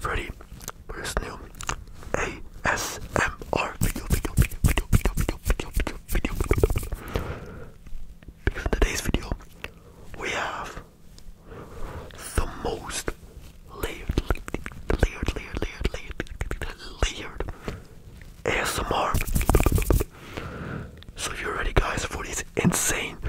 Freddy for this new ASMR video. Because in today's video, we have the most layered ASMR. So you ready, guys, for these insane